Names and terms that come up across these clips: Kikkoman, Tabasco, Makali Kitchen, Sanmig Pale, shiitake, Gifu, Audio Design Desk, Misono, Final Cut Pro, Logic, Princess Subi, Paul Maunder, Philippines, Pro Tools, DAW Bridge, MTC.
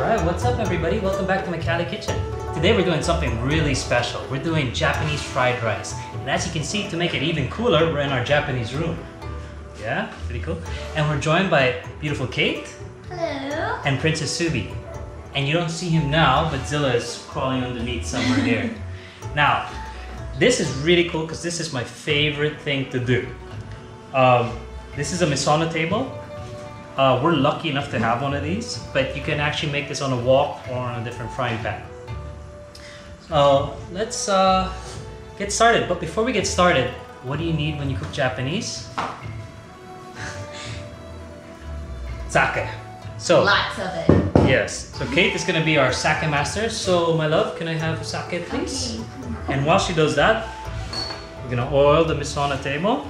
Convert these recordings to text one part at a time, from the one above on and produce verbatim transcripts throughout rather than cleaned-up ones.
Alright, what's up everybody? Welcome back to Makali Kitchen. Today we're doing something really special. We're doing Japanese fried rice. And as you can see, to make it even cooler, we're in our Japanese room. Yeah, pretty cool. And we're joined by beautiful Kate. Hello. And Princess Subi. And you don't see him now, but Zilla is crawling underneath somewhere here. Now, this is really cool because this is my favorite thing to do. Um, this is a Misono table. Uh, we're lucky enough to have one of these, but you can actually make this on a wok or on a different frying pan. So let's uh, get started. But before we get started, what do you need when you cook Japanese? Sake. So lots of it. Yes. So Kate is going to be our sake master. So my love, can I have sake, please? Okay. And while she does that, we're going to oil the Misono table.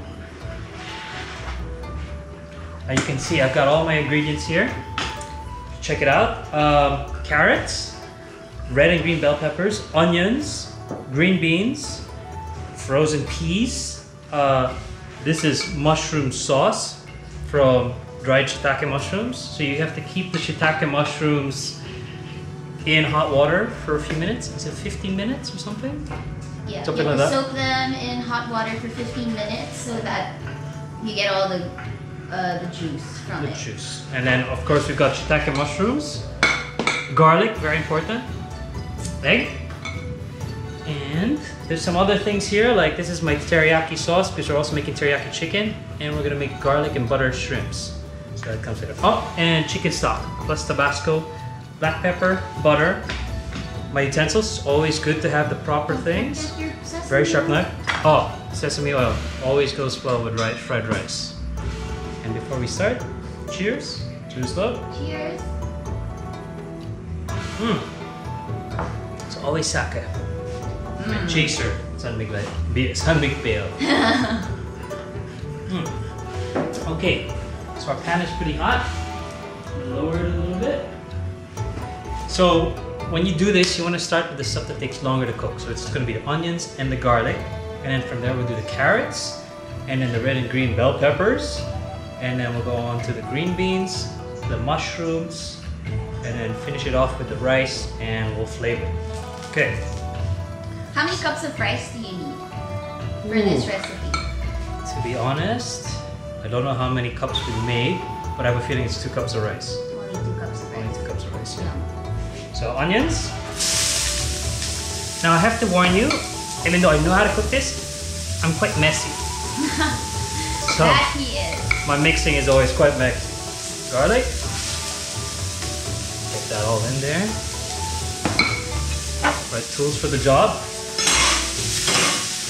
Uh, you can see I've got all my ingredients here. Check it out. Um, carrots, red and green bell peppers, onions, green beans, frozen peas. Uh, this is mushroom sauce from dried shiitake mushrooms. So you have to keep the shiitake mushrooms in hot water for a few minutes. Is it fifteen minutes or something? Yeah, something you have like to that. Soak them in hot water for fifteen minutes so that you get all the Uh, the juice from the it. juice. And then of course we've got shiitake mushrooms, garlic, very important, egg, and there's some other things here, like this is my teriyaki sauce because we're also making teriyaki chicken, and we're gonna make garlic and butter shrimps. So that comes later. Oh, and chicken stock, plus Tabasco, black pepper, butter. My utensils, always good to have the proper things. Very sharp knife. Oh, sesame oil, always goes well with fried rice. And before we start, cheers. Cheers, love. Cheers. Mm. It's always sake. Mm. Chaser. Sanmig Pale. mm. Okay, so our pan is pretty hot. Lower it a little bit. So when you do this, you want to start with the stuff that takes longer to cook. So it's going to be the onions and the garlic. And then from there, we'll do the carrots. And then the red and green bell peppers. And then we'll go on to the green beans, the mushrooms, and then finish it off with the rice, and we'll flavor it. Okay. How many cups of rice do you need for Ooh. this recipe? To be honest, I don't know how many cups we made, but I have a feeling it's two cups of rice. Only two cups of rice. Only two cups of rice, yeah. So onions. Now I have to warn you, even though I know how to cook this, I'm quite messy. so. That he is. My mixing is always quite messy. Garlic. Get that all in there. Right tools for the job.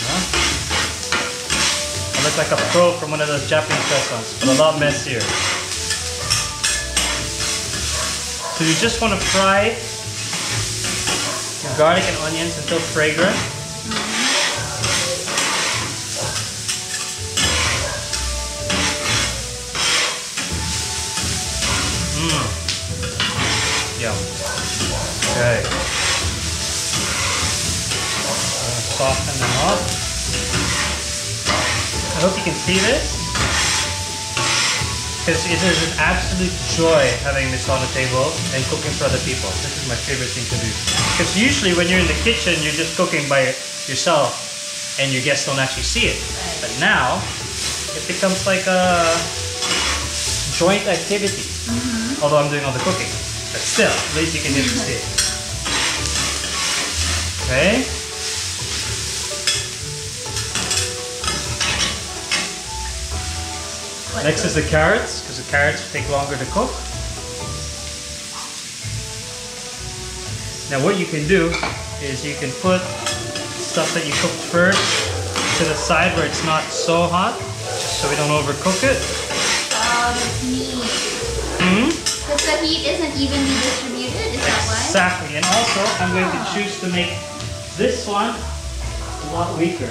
Yeah. I look like a pro from one of those Japanese restaurants, but a lot messier. So you just want to fry your garlic and onions until fragrant. Yum. Okay. Soften them up. I hope you can see this. Because it is an absolute joy having this on the table and cooking for other people. This is my favorite thing to do. Because usually when you're in the kitchen, you're just cooking by yourself and your guests don't actually see it. But now, it becomes like a joint activity. Mm-hmm. Although I'm doing all the cooking. But still, at least you can just see it. Okay. What Next is the carrots, because the carrots take longer to cook. Now what you can do is you can put stuff that you cooked first to the side where it's not so hot, just so we don't overcook it. Oh, that's neat. Mm-hmm. Because the heat isn't evenly distributed, is that why? Exactly, and also I'm going to choose to make this one a lot weaker.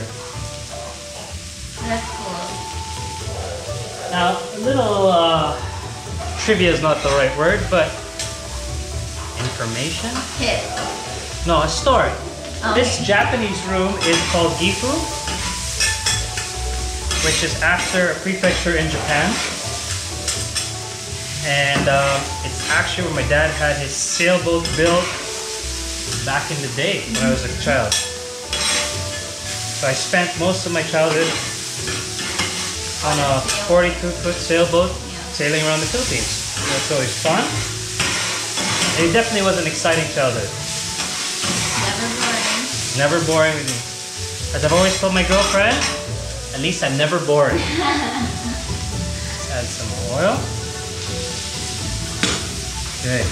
That's cool. Now, a little uh, trivia is not the right word, but information? Hit. No, a story. Okay. This Japanese room is called Gifu, which is after a prefecture in Japan. and um, it's actually where my dad had his sailboat built back in the day when I was a child. So I spent most of my childhood on a forty-two foot sailboat sailing around the Philippines. That's always fun. And it definitely was an exciting childhood. Never boring. Never boring with me. As I've always told my girlfriend, at least I'm never boring. Let's add some oil. Okay.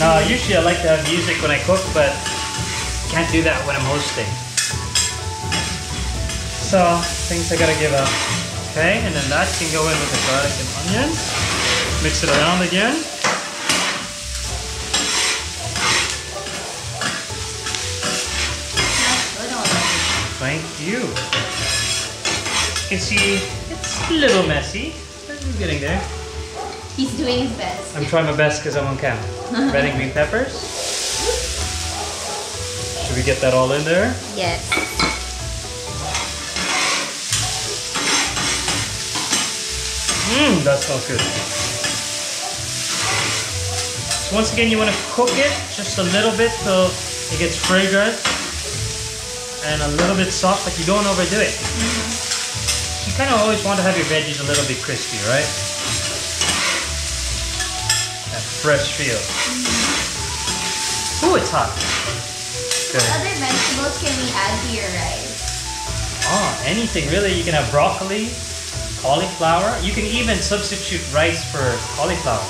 Now, usually I like to have music when I cook, but can't do that when I'm hosting. So, things I gotta give up. Okay, and then that can go in with the garlic and onions. Mix it around again. Thank you. You can see it's a little messy, but I'm getting there. He's doing his best. I'm trying my best because I'm on camera. Red and green peppers. Should we get that all in there? Yes. Mmm, that smells good. So once again, you want to cook it just a little bit till it gets fragrant and a little bit soft, but you don't overdo it. Mm-hmm. You kind of always want to have your veggies a little bit crispy, right? That fresh feel. Mm-hmm. Ooh, it's hot. Good. What other vegetables can we add to your rice? Oh, anything really. You can have broccoli, cauliflower. You can even substitute rice for cauliflower.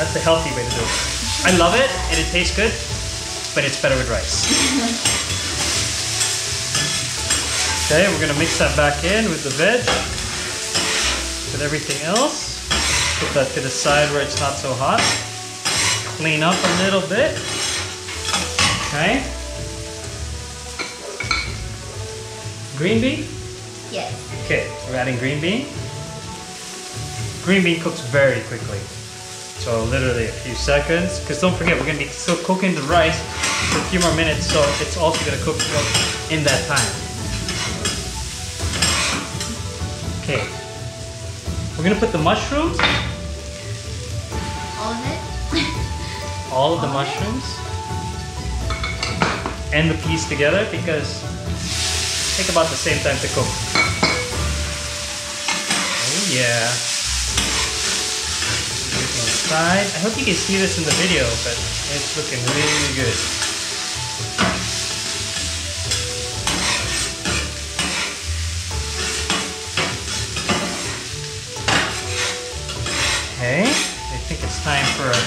That's the healthy way to do it. I love it and it tastes good, but it's better with rice. Okay, we're gonna mix that back in with the veg, with everything else. Put that to the side where it's not so hot. Clean up a little bit. Okay. Green bean? Yes. Okay, we're adding green bean. Green bean cooks very quickly, so literally a few seconds. Because don't forget, we're going to be still cooking the rice for a few more minutes, so it's also going to cook in that time. Okay, we're going to put the mushrooms. All of it? All of the All mushrooms. It? And the peas together, because it takes about the same time to cook. Oh yeah. Side. I hope you can see this in the video, but it's looking really good. Okay, I think it's time for a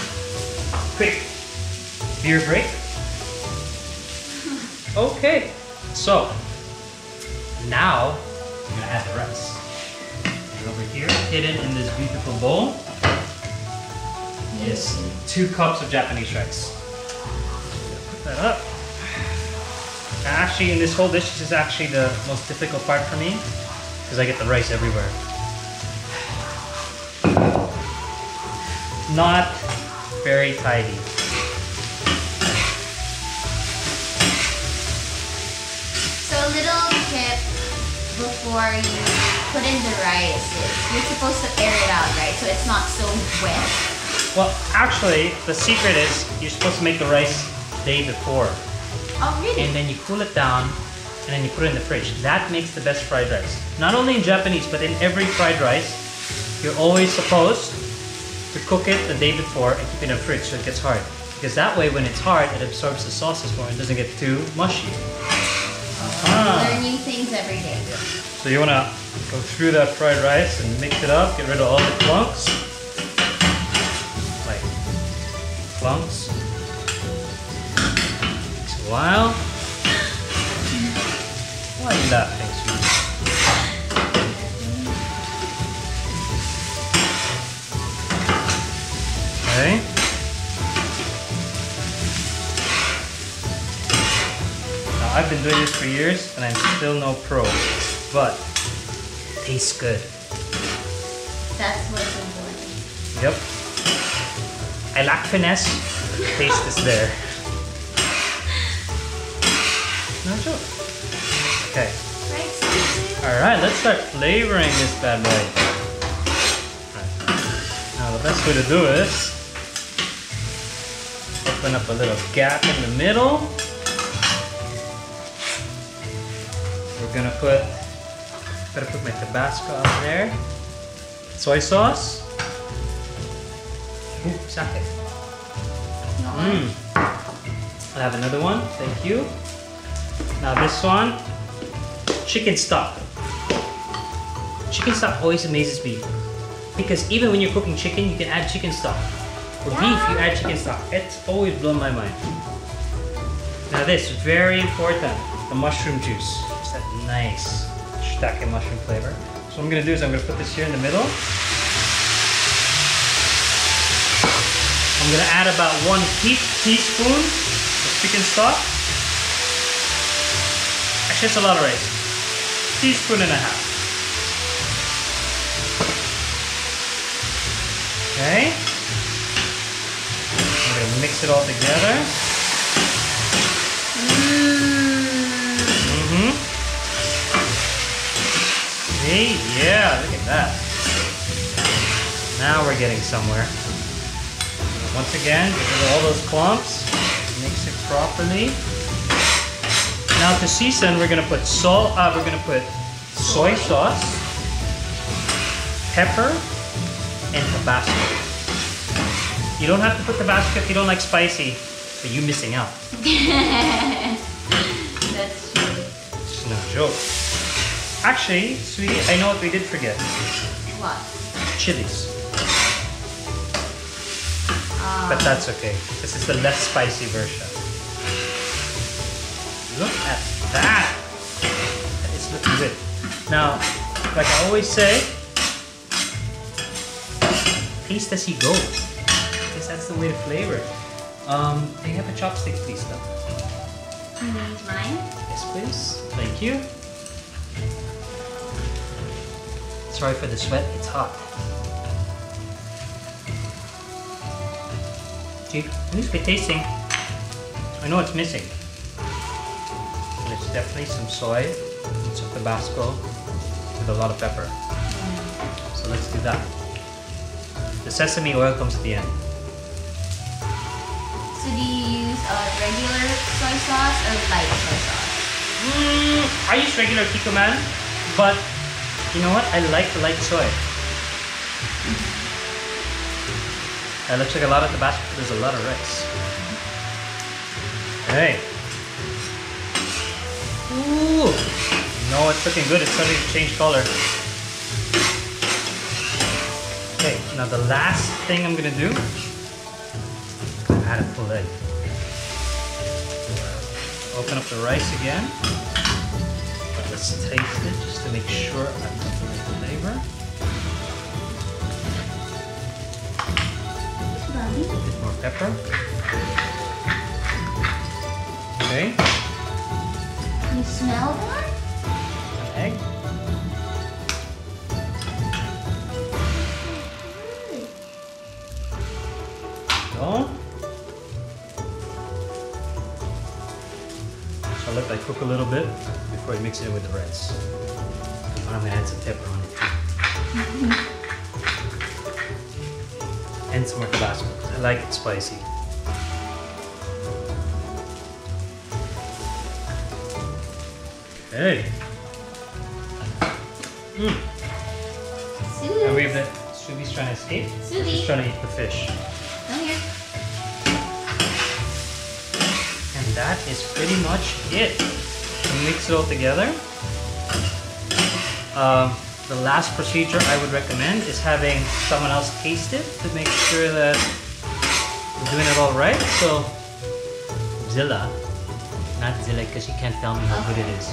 quick beer break. Okay, so now I'm gonna add the rice. Over here, hidden in this beautiful bowl, is two cups of Japanese rice. Put that up. And actually, in this whole dish, this is actually the most difficult part for me because I get the rice everywhere. Not very tidy. So a little tip before you put in the rice is you're supposed to air it out, right? So it's not so wet. Well, actually, the secret is you're supposed to make the rice the day before. Oh, really? And then you cool it down, and then you put it in the fridge. That makes the best fried rice. Not only in Japanese, but in every fried rice, you're always supposed to cook it the day before and keep it in the fridge so it gets hard. Because that way, when it's hard, it absorbs the sauces more and doesn't get too mushy. Ah. Learning things every day. Yeah. So you want to go through that fried rice and mix it up, get rid of all the clumps. Like clumps. Takes a while. Why is that thing sweet? Okay. I've been doing this for years and I'm still no pro, but it tastes good. That's what's important. Yep. I lack finesse, but the taste is there. Not sure. Okay. Alright, let's start flavoring this bad boy. the best way to do is open up a little gap in the middle. We're gonna put, gotta put my Tabasco out there. Soy sauce. Ooh, sake. Mm. I'll have another one, thank you. Now this one, chicken stock. Chicken stock always amazes me. Because even when you're cooking chicken, you can add chicken stock. For beef, you add chicken stock. It's always blown my mind. Now this, very important, the mushroom juice. It's that nice shiitake mushroom flavor. So what I'm gonna do is I'm gonna put this here in the middle. I'm gonna add about one te teaspoon of chicken stock. Actually, it's a lot of rice. Teaspoon and a half. Okay. I'm gonna mix it all together. Mm-hmm. See? Yeah, look at that. Now we're getting somewhere. Once again, get rid of all those clumps. Mix it properly. Now to season, we're gonna put salt. Uh, we're gonna put soy sauce, pepper, and Tabasco. You don't have to put Tabasco if you don't like spicy, but you're missing out. That's true. It's no joke. Actually, sweetie, I know what we did forget. What? Chilies. Um. But that's okay. This is the less spicy version. Look at that. That is looking good. Now, like I always say, taste as you go. I guess that's the way to flavor. Um, can you have a chopstick, please, though? You need mine? Yes, please. Thank you. Sorry for the sweat. It's hot. See, at least we're tasting. I know it's missing. There's definitely some soy, some Tabasco, with a lot of pepper. So let's do that. The sesame oil comes at the end. So do you use a uh, regular soy sauce or light soy sauce? Mm, I use regular Kikkoman, but you know what? I like the light soy. That looks like a lot of Tabasco, but there's a lot of rice. Hey. Ooh. No, it's looking good. It's starting to change color. Okay, now the last thing I'm gonna do, I'm gonna add a full egg. Open up the rice again. Let's taste it just to make sure I got the right flavor. A bit more pepper. Okay. You smell that? An egg. So, I'll let that cook a little bit before I mix it in with the rice. And I'm gonna add some pepper on it. Mm-hmm. And some more Tabasco. I like it spicy. Okay. Mm. Subi. I wave that Subi's trying to escape. Subi. She's trying to eat the fish. That is pretty much it. Mix it all together. Uh, the last procedure I would recommend is having someone else taste it to make sure that we're doing it all right. So, Zilla, not Zilla because she can't tell me how good it is.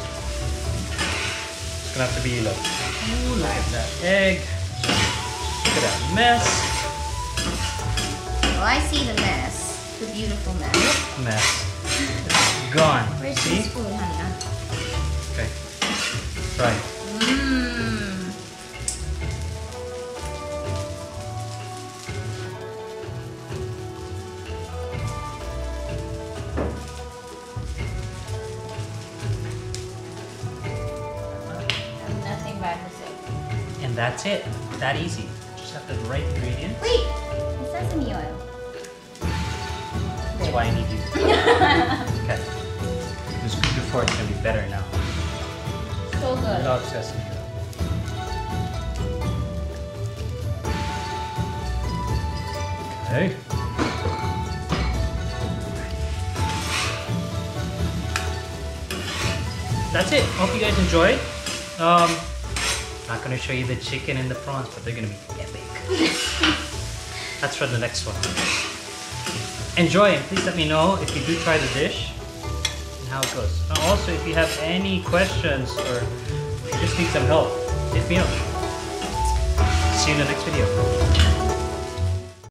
It's gonna have to be Elo. Ooh, look at that egg. Look at that mess. Oh, I see the mess. The beautiful mess. Mess. It's gone. Where's the spoon, honey? Okay. Right. Mmm. Nothing bad with it. And that's it. That easy. Just have the right ingredient. Wait. why I need you. Okay. This cooked before, it's gonna be better now. So good. Without sesame oil. Okay. That's it. Hope you guys enjoyed. Um, not gonna show you the chicken and the prawns, but they're gonna be epic. That's for the next one. Enjoy, and please let me know if you do try the dish and how it goes. And also, if you have any questions or if you just need some help, hit me up. See you in the next video.